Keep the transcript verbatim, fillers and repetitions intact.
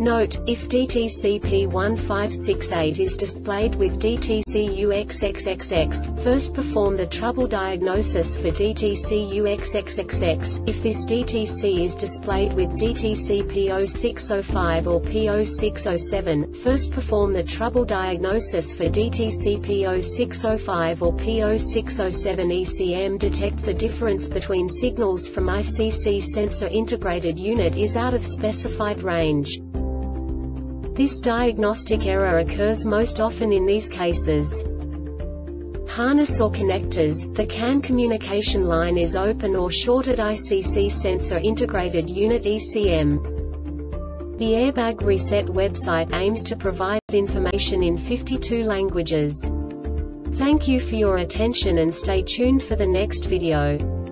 Note, if D T C P one five six eight is displayed with D T C U X X X X, first perform the trouble diagnosis for D T C U X X X X. If this D T C is displayed with D T C P zero six zero five or P zero six zero seven, first perform the trouble diagnosis for D T C P zero six zero five or P zero six zero seven. E C M detects a difference between signals from I C C sensor. Integrated unit is out of specified range. This diagnostic error occurs most often in these cases. Harness or connectors, the C A N communication line is open or shorted. I C C sensor integrated unit E C M. The Airbag Reset website aims to provide information in fifty-two languages. Thank you for your attention and stay tuned for the next video.